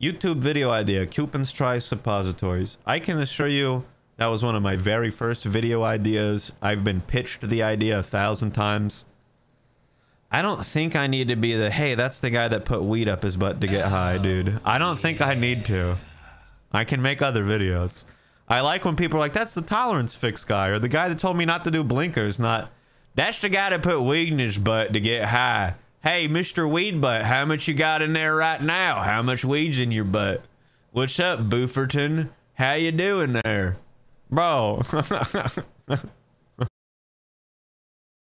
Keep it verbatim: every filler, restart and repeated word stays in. YouTube video idea, Cewpins try suppositories. I can assure you that was one of my very first video ideas. I've been pitched the idea a thousand times. I don't think I need to be the, hey, that's the guy that put weed up his butt to get high, dude. I don't think I need to. I can make other videos. I like when people are like, that's the tolerance fix guy, or the guy that told me not to do blinkers, not, that's the guy that put weed in his butt to get high. Hey, Mister Weed Butt, how much you got in there right now? How much weed's in your butt? What's up, Booferton? How you doing there? Bro.